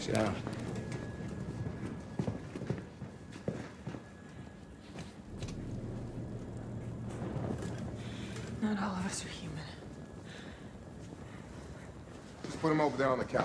Sit down. Not all of us are human. Just put him over there on the couch.